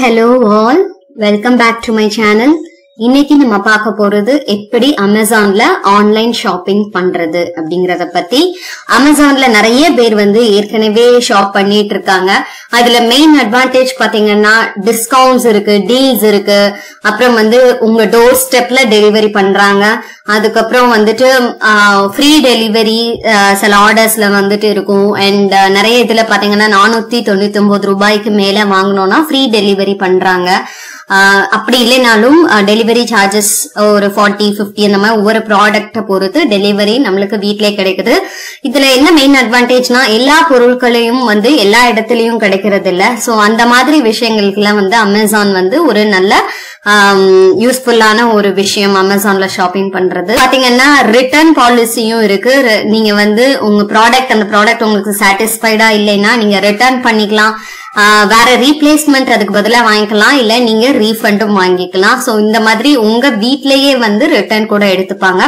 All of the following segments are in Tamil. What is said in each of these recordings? Hello all, welcome back to my channel. இன்னைக்கு நம்ம பார்க்க போறது எப்படி Amazonல ஆன்லைன் ஷாப்பிங் பண்றது அப்படிங்கறத பத்தி. Amazonல நிறைய பேர் வந்து ஏற்கனவே ஷாப் பண்ணிட்டு இருக்காங்க. அதுல மெயின் அட்வான்டேஜ் பாத்தீங்கன்னா டிஸ்கவுண்ட்ஸ் இருக்கு, டீல்ஸ் இருக்கு. அப்புறம் வந்து உங்க டோர் ஸ்டெப்ல டெலிவரி பண்றாங்க. அதுக்கு அப்புறம் வந்துட்டு ஃப்ரீ டெலிவரி சில ஆர்டர்ஸ்ல வந்துட்டு இருக்கும். and நிறைய இதுல பாத்தீங்கன்னா 499 ரூபாய்க்கு மேல வாங்குனோம்னா ஃப்ரீ டெலிவரி பண்றாங்க. அப்படி இல்லைனாலும் டெலிவரி சார்ஜஸ் ஒரு 40-50 அந்த மாதிரி ஒவ்வொரு ப்ராடக்ட பொறுத்து டெலிவரி நம்மளுக்கு வீட்லயே கிடைக்குது. இதுல என்ன மெயின் அட்வான்டேஜ்னா எல்லா பொருட்களையும் வந்து எல்லா இடத்துலயும் கிடைக்கிறது இல்ல. சோ அந்த மாதிரி விஷயங்களுக்குலாம் வந்து அமேசான் வந்து ஒரு நல்ல யூஸ்ஃபுல்லான ஒரு விஷயம். அமேசான்ல ஷாப்பிங் பண்றது பாத்தீங்கன்னா ரிட்டர்ன் பாலிசியும் இருக்கு. நீங்க வந்து உங்க ப்ராடக்ட் அந்த ப்ராடக்ட் உங்களுக்கு சாட்டிஸ்ஃபைடா இல்லைன்னா நீங்க ரிட்டர்ன் பண்ணிக்கலாம். வேற ரீப்ளேஸ்மெண்ட் அதுக்கு பதிலா வாங்கிக்கலாம், இல்ல நீங்க ரீஃபண்டும் வாங்கிக்கலாம். சோ இந்த மாதிரி உங்க வீட்லயே வந்து ரிட்டர்ன் கூட எடுத்துப்பாங்க.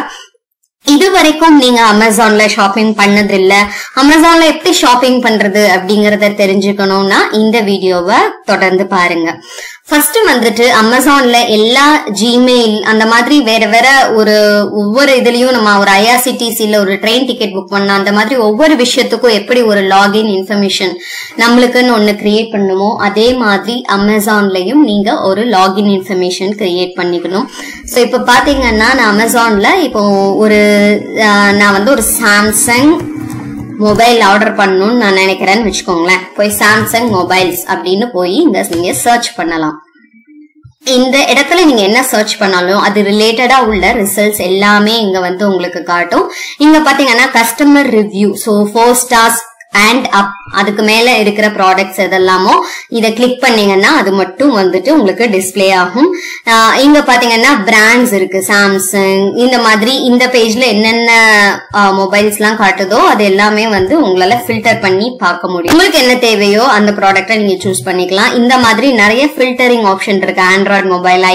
இது வரைக்கும் நீங்க அமேசான்ல ஷாப்பிங் பண்ணது இல்ல, அமேசான்ல எப்படி ஷாப்பிங் பண்றது அப்படிங்கறத தெரிஞ்சுக்கணும்னா இந்த வீடியோவை தொடர்ந்து பாருங்க. ஃபர்ஸ்ட் வந்துட்டு அமேசான்ல எல்லா ஜிமெயில் அந்த மாதிரி வேற வேற ஒவ்வொரு இதுலயும் நம்ம ஒரு IRCTCல ஒரு ட்ரெயின் டிக்கெட் புக் பண்ணா அந்த மாதிரி ஒவ்வொரு விஷயத்துக்கும் எப்படி ஒரு லாகின் இன்ஃபர்மேஷன் நம்மளுக்குன்னு ஒண்ணு கிரியேட் பண்ணுமோ அதே மாதிரி அமேசான்லயும் நீங்க ஒரு லாகின் இன்ஃபர்மேஷன் கிரியேட் பண்ணிக்கணும். சோ இப்ப பாத்தீங்கன்னா நான் அமேசான்ல இப்போ நான் வந்து ஒரு சாம்சங் மொபைல் ஆர்டர் பண்ணணும்னு நான் நினைக்கிறேன்னு வச்சுக்கோங்களேன். போய் சாம்சங் மொபைல்ஸ் அப்படின்னு போய் இந்த நீங்க சர்ச் பண்ணலாம். இந்த இடத்துல நீங்க என்ன சர்ச் பண்ணாலும் அது ரிலேட்டடா உள்ள ரிசல்ட்ஸ் எல்லாமே இங்க வந்து உங்களுக்கு காட்டும். இங்க பாத்தீங்கன்னா customer review, so 4 stars and up அதுக்கு மேல இருக்கிற ப்ராடக்ட்ஸ் எதெல்லாமோ இதை கிளிக் பண்ணீங்கன்னா அது மட்டும் வந்துட்டு உங்களுக்கு டிஸ்பிளே ஆகும். இங்க பாத்தீங்கன்னா பிராண்ட்ஸ் இருக்கு, சாம்சங் இந்த மாதிரி இந்த பேஜ்ல என்னென்ன மொபைல்ஸ் எல்லாம் காட்டுதோ அது எல்லாமே வந்து உங்களால ஃபில்டர் பண்ணி பார்க்க முடியும். உங்களுக்கு என்ன தேவையோ அந்த ப்ராடக்ட நீங்க சூஸ் பண்ணிக்கலாம். இந்த மாதிரி நிறைய ஃபில்டரிங் ஆப்ஷன் இருக்கு. ஆண்ட்ராய்டு மொபைல்,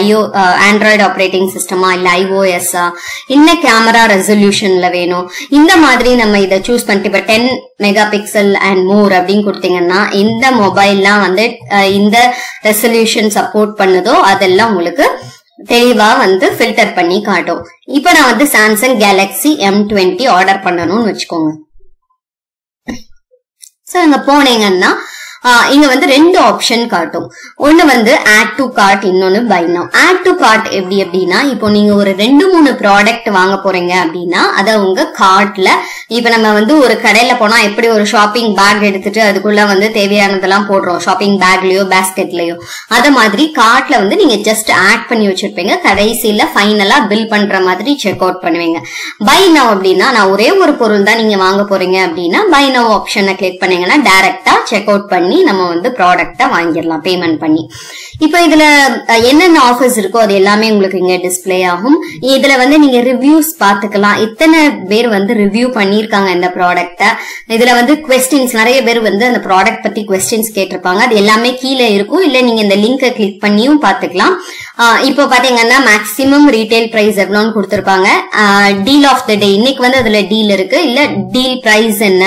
ஆண்ட்ராய்டு ஆப்ரேட்டிங் சிஸ்டமா இல்ல iOS-ஆ, என்ன கேமரா ரெசல்யூஷன்ல வேணும், இந்த மாதிரி நம்ம இதை சூஸ் பண்ணிட்டு இப்ப 10 megapixel and more அப்படின்னு கொடுத்தீங்கன்னா இந்த மொபைல்லாம் வந்து இந்த ரெசல்யூஷன் சப்போர்ட் பண்ணுதோ அதெல்லாம் உங்களுக்கு தெளிவா வந்து ஃபில்டர் பண்ணி காட்டும். இப்ப நான் வந்து சாம்சங் கேலக்ஸி M20 ஆர்டர் பண்ணணும்னு வச்சுக்கோங்க. சோ இங்க போனீங்கன்னா இங்க வந்து 2 ஆப்ஷன் காட்டும். ஒன்னு வந்து add to cart, இன்னொன்னு buy now. add to cart எப்படி அப்படின்னா இப்போ நீங்க ஒரு 2-3 ப்ராடக்ட் வாங்க போறீங்க அப்படின்னா அத உங்க கார்ட்ல, இப்ப நம்ம வந்து ஒரு கடையில போனா எப்படி ஒரு ஷாப்பிங் பேக் எடுத்துட்டு அதுக்குள்ள வந்து தேவையானதெல்லாம் போடுறோம் ஷாப்பிங் பேக்லயோ பேஸ்கெட்லயோ, அத மாதிரி கார்ட்ல வந்து நீங்க ஜஸ்ட் ஆட் பண்ணி வச்சிருப்பீங்க. கடைசியில ஃபைனலா பில் பண்ற மாதிரி செக் அவுட் பண்ணுவீங்க. buy now அப்படின்னா நான் ஒரே ஒரு பொருள் தான் நீங்க வாங்க போறீங்க அப்படின்னா buy now ஆப்ஷனை கிளிக் பண்ணீங்கன்னா டைரக்டா செக் அவுட் பண்ணி நம்ம வந்து ப்ராடக்ட்டா வாங்கிடலாம் பேமெண்ட் பண்ணி. இப்போ இதுல என்னென்ன ஆஃபர்ஸ் இருக்கோ அது எல்லாமே உங்களுக்கு இங்க டிஸ்ப்ளே ஆகும். இதுல வந்து நீங்க ரிவ்யூஸ் பாத்துக்கலாம், இத்தனை பேர் வந்து ரிவ்யூ பண்ணிருக்காங்க இந்த ப்ராடக்ட்ட. இதுல வந்து क्वेश्चंस நிறைய பேர் வந்து அந்த ப்ராடக்ட் பத்தி क्वेश्चंस கேட்டிருப்பாங்க, அது எல்லாமே கீழே இருக்கும். இல்ல நீங்க இந்த லிங்கை கிளிக் பண்ணியும் பாத்துக்கலாம். இப்போ பாத்தீங்கன்னா மேக்ஸிமம் ரீட்டைல் பிரைஸ் எவ்வளவுன்னு கொடுத்திருப்பாங்க. டீல் ஆஃப் தி டே இன்னைக்கு வந்து அதுல டீல் இருக்கு, இல்ல டீல் பிரைஸ் என்ன,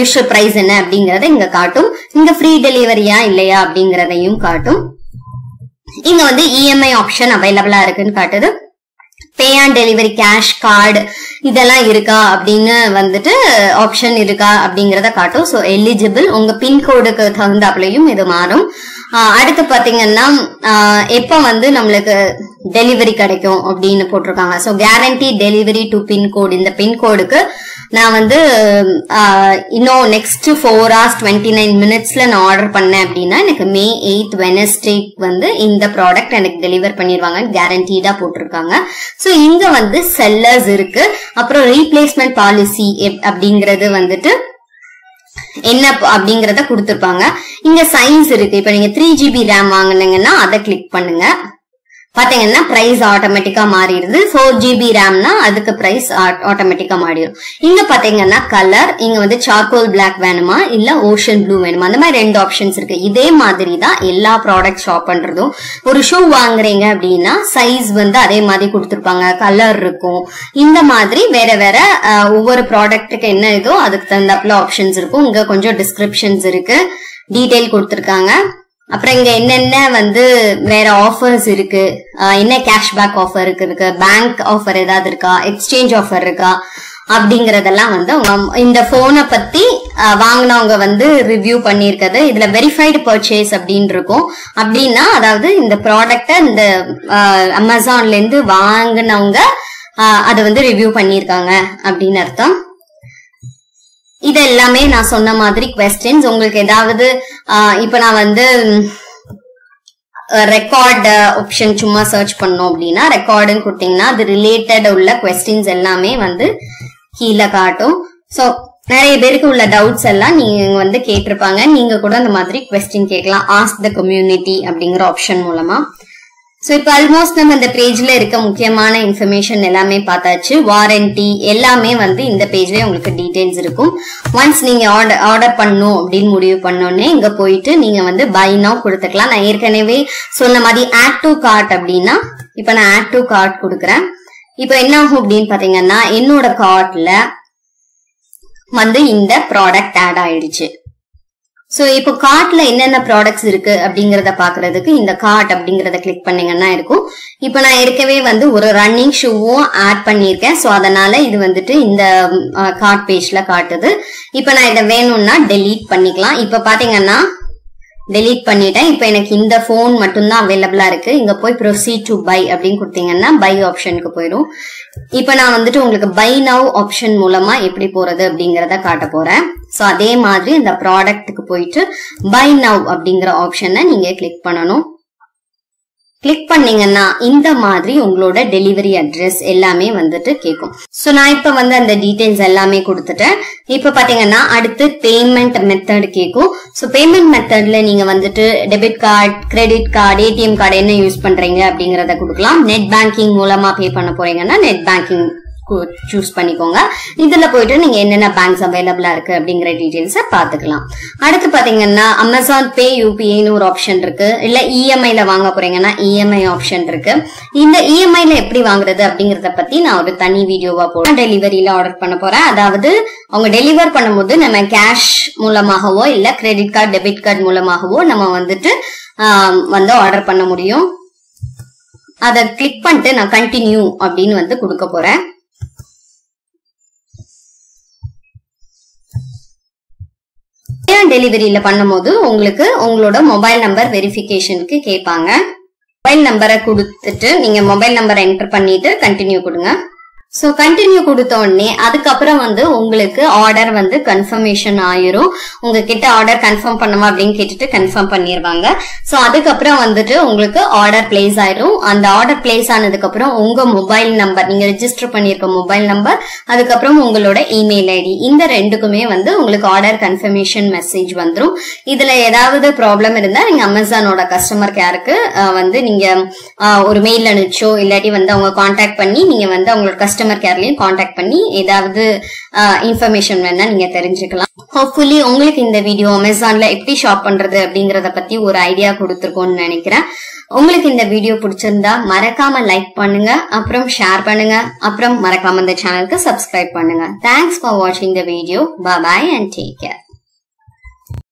யூஷுவல் பிரைஸ் என்ன அப்படிங்கறத இங்க காட்டும். இங்க ஃப்ரீ டெலிவரியா இல்லையா அப்படிங்கறதையும் காட்டும். இங்க வந்து EMI ஆப்ஷன் அவைலபிளா இருக்குன்னு காட்டுது. Pay on delivery, cash, card இதெல்லாம் இருக்கா அப்படின்னு வந்துட்டு ஆப்ஷன் இருக்கா அப்படிங்கறத காட்டும். சோ எலிஜிபிள் உங்க பின்கோடுக்கு தகுந்தாப்புலயும் இது மாறும். அடுத்து பாத்தீங்கன்னா எப்ப வந்து நம்மளுக்கு டெலிவரி கிடைக்கும் அப்படின்னு போட்டிருக்காங்க. So guarantee delivery to pincode, இந்த பின்கோடுக்கு நான் வந்து இன்னும் நெக்ஸ்ட் 4 hours 29 minutes நான் ஆர்டர் பண்ணேன் அப்படின்னா எனக்கு May 8 வெனஸ்டேக்கு வந்து இந்த ப்ராடக்ட் எனக்கு டெலிவர் பண்ணிருவாங்க கேரண்டீடா போட்டிருக்காங்க. சோ இங்க வந்து செல்லர்ஸ் இருக்கு. அப்புறம் ரீப்ளேஸ்மெண்ட் பாலிசி அப்படிங்கறது வந்துட்டு என்ன அப்படிங்கறத கொடுத்திருப்பாங்க. இங்க சைஸ் இருக்கு. இப்ப நீங்க 3GB RAM வாங்கினீங்கன்னா அதை கிளிக் பண்ணுங்க. பாத்தீங்கன்னா பிரைஸ் ஆட்டோமேட்டிக்கா மாறிடுது. 4GB RAMனா அதுக்கு பிரைஸ் ஆட்டோமேட்டிக்கா மாறிடும். இங்க பாத்தீங்கன்னா கலர், இங்க வந்து சார்கோல் பிளாக் வேணுமா இல்ல ஓஷன் ப்ளூ வேணுமா, அந்த மாதிரி 2 ஆப்ஷன்ஸ் இருக்கு. இதே மாதிரி தான் எல்லா ப்ராடக்ட் ஷாப் பண்றதும். ஒரு ஷூ வாங்குறீங்க அப்படின்னா சைஸ் வந்து அதே மாதிரி கொடுத்திருப்பாங்க, கலர் இருக்கும். இந்த மாதிரி வேற வேற ஒவ்வொரு ப்ராடக்ட்டுக்கு என்ன இதோ அதுக்கு தகுந்தாப்புல ஆப்ஷன்ஸ் இருக்கும். இங்க கொஞ்சம் டிஸ்கிரிப்ஷன்ஸ் இருக்கு, டீடைல் கொடுத்திருக்காங்க. அப்புறம் இங்க என்னென்ன வந்து வேற ஆஃபர்ஸ் இருக்கு, என்ன கேஷ்பேக் ஆஃபர் இருக்கு, பேங்க் ஆஃபர் ஏதாவது இருக்கா, எக்ஸ்சேஞ்ச் ஆஃபர் இருக்கா அப்படிங்கறதெல்லாம் வந்து இந்த போனை பத்தி வாங்குனவங்க வந்து ரிவ்யூ பண்ணியிருக்கிறது. இதுல வெரிஃபைடு பர்ச்சேஸ் அப்படின்னு இருக்கும். அப்படின்னா அதாவது இந்த ப்ராடக்ட இந்த அமேசான்ல இருந்து வாங்கினவங்க அதை வந்து ரிவ்யூ பண்ணியிருக்காங்க அப்படின்னு அர்த்தம். இது எல்லாமே நான் சொன்ன மாதிரி குவெஸ்டின்ஸ். உங்களுக்கு ஏதாவது இப்ப நான் வந்து ரெக்கார்ட் ஆப்ஷன் சும்மா சர்ச் பண்ணோம் அப்படின்னா ரெக்கார்டுன்னு கொடுத்தீங்கன்னா அது ரிலேட்டட் உள்ள குவெஸ்டின்ஸ் எல்லாமே வந்து கீழே காட்டும். ஸோ நிறைய பேருக்கு உள்ள டவுட்ஸ் எல்லாம் நீங்க வந்து கேட்டிருப்பாங்க. நீங்க கூட அந்த மாதிரி குவெஸ்டின் கேட்கலாம் ஆஸ்க் த கம்யூனிட்டி அப்படிங்கிற ஆப்ஷன் மூலமா. ஸோ இப்போ ஆல்மோஸ்ட் நம்ம இந்த பேஜ்ல இருக்க முக்கியமான இன்ஃபர்மேஷன் எல்லாமே பார்த்தாச்சு. வாரண்டி எல்லாமே வந்து இந்த பேஜ்லயே உங்களுக்கு டீடைல்ஸ் இருக்கும். ஒன்ஸ் நீங்க ஆர்டர் பண்ணணும் அப்படின்னு முடிவு பண்ணோன்னே இங்க போயிட்டு நீங்க வந்து பை நவ் கொடுத்துக்கலாம். நான் ஏற்கனவே சொன்ன மாதிரி ஆட் டு கார்ட் அப்படின்னா இப்போ நான் ஆட் டு கார்ட் கொடுக்குறேன். இப்போ என்ன ஆகும் அப்படின்னு பாத்தீங்கன்னா என்னோட கார்ட்ல வந்து இந்த ப்ராடக்ட் ஆட் ஆயிடுச்சு. சோ இப்போ கார்ட்ல என்னென்ன ப்ராடக்ட்ஸ் இருக்கு அப்படிங்கறத பாக்குறதுக்கு இந்த கார்ட் அப்படிங்கறத கிளிக் பண்ணீங்கன்னா இருக்கும். இப்ப நான் ஏற்கனவே வந்து ஒரு ரன்னிங் ஷூவும் ஆட் பண்ணியிருக்கேன். சோ அதனால இது வந்துட்டு இந்த கார்ட் பேஜ்ல காட்டுது. இப்ப நான் இதை வேணும்னா டெலீட் பண்ணிக்கலாம். இப்ப பாத்தீங்கன்னா டெலீட் பண்ணிட்டேன். இப்ப எனக்கு இந்த போன் மட்டும்தான் அவைலபிளா இருக்கு. இங்க போய் ப்ரொசீட் டு பை அப்படின்னு கொடுத்தீங்கன்னா பை ஆப்ஷனுக்கு போயிடும். இப்ப நான் வந்துட்டு உங்களுக்கு பை நவ் ஆப்ஷன் மூலமா எப்படி போறது அப்படிங்கறத காட்ட போறேன். சோ அதே மாதிரி இந்த ப்ராடக்ட்டுக்கு போயிட்டு பை நவ் அப்படிங்கிற ஆப்ஷனை நீங்க கிளிக் பண்ணணும். கிளிக் பண்ணீங்கன்னா இந்த மாதிரி உங்களோட டெலிவரி அட்ரஸ் எல்லாமே வந்துட்டு கேட்கும். சோ நான் இப்ப வந்து அந்த டீடைல்ஸ் எல்லாமே கொடுத்துட்டேன். இப்ப பாத்தீங்கன்னா அடுத்து பேமெண்ட் மெத்தட் கேட்கும். சோ பேமெண்ட் மெத்தட்ல நீங்க வந்துட்டு debit card, credit card, ATM card என்ன யூஸ் பண்றீங்க அப்படிங்கறத கொடுக்கலாம். நெட் பேங்கிங் மூலமா பே பண்ண போறீங்கன்னா நெட் பேங்கிங் சூஸ் பண்ணிக்கோங்க. இதுல போயிட்டு நீங்க என்னென்ன பேங்க்ஸ் அவைலபிளா இருக்கு அப்படிங்கிற டீடைல்ஸ பாத்துக்கலாம். அடுத்து பாத்தீங்கன்னா அமேசான் பே, யூபிஐன்னு ஒரு ஆப்ஷன் இருக்கு. இல்ல இஎம்ஐல வாங்க போறீங்கன்னா இஎம்ஐ ஆப்ஷன் இருக்கு. இந்த இஎம்ஐல எப்படி வாங்குறது அப்படிங்கறத பத்தி நான் ஒரு தனி வீடியோவா போடுறேன். டெலிவரியில ஆர்டர் பண்ண போறேன். அதாவது அவங்க டெலிவர் பண்ணும்போது நம்ம கேஷ் மூலமாகவோ இல்ல கிரெடிட் கார்டு, டெபிட் கார்டு மூலமாகவோ நம்ம வந்துட்டு வந்து ஆர்டர் பண்ண முடியும். அதை கிளிக் பண்ணிட்டு நான் கண்டினியூ அப்படின்னு வந்து கொடுக்க போறேன். டெலிவரியில பண்ணும்போது உங்களுக்கு உங்களோட மொபைல் நம்பர் வெரிஃபிகேஷனுக்கு கேட்பாங்க. மொபைல் நம்பரை கொடுத்துட்டு நீங்க மொபைல் நம்பரை என்டர் பண்ணிட்டு கண்டினியூ கொடுங்க. சோ கண்டினியூ கொடுத்த உடனே அதுக்கப்புறம் வந்து உங்களுக்கு ஆர்டர் வந்து கன்ஃபர்மேஷன் ஆயிரும். உங்ககிட்ட ஆர்டர் கன்ஃபார்ம் பண்ணுமா அப்படின்னு கேட்டுட்டு கன்ஃபார்ம் பண்ணிருவாங்க. சோ அதுக்கப்புறம் வந்துட்டு உங்களுக்கு ஆர்டர் பிளேஸ் ஆயிரும். அந்த ஆர்டர் பிளேஸ் ஆனதுக்கு அப்புறம் உங்க மொபைல் நம்பர், நீங்க ரெஜிஸ்டர் பண்ணிருக்க மொபைல் நம்பர், அதுக்கப்புறம் உங்களோட இமெயில் ஐடி, இந்த ரெண்டுக்குமே வந்து உங்களுக்கு ஆர்டர் கன்ஃபர்மேஷன் மெசேஜ் வந்துரும். இதுல ஏதாவது ப்ராப்ளம் இருந்தா நீங்க அமேசானோட கஸ்டமர் கேருக்கு வந்து நீங்க ஒரு மெயில் அனுப்பிச்சோ இல்லாட்டி வந்து அவங்க கான்டாக்ட் பண்ணி நீங்க வந்து அவங்களோட கஸ்டமர் கேர்லயும் கான்டாக்ட் பண்ணி ஏதாவது இன்ஃபர்மேஷன் வேணா நீங்க தெரிஞ்சுக்கலாம். ஹோப்ஃபுல்லி உங்களுக்கு இந்த வீடியோ அமேசான்ல எப்படி ஷாப் பண்றது அப்படிங்கறத பத்தி ஒரு ஐடியா கொடுத்துருக்கோம்னு நினைக்கிறேன். உங்களுக்கு இந்த வீடியோ பிடிச்சிருந்தா மறக்காம லைக் பண்ணுங்க, அப்புறம் ஷேர் பண்ணுங்க, அப்புறம் மறக்காம இந்த சேனலுக்கு சப்ஸ்கிரைப் பண்ணுங்க. தேங்க்ஸ் ஃபார் வாட்சிங் the video. Bye and take care.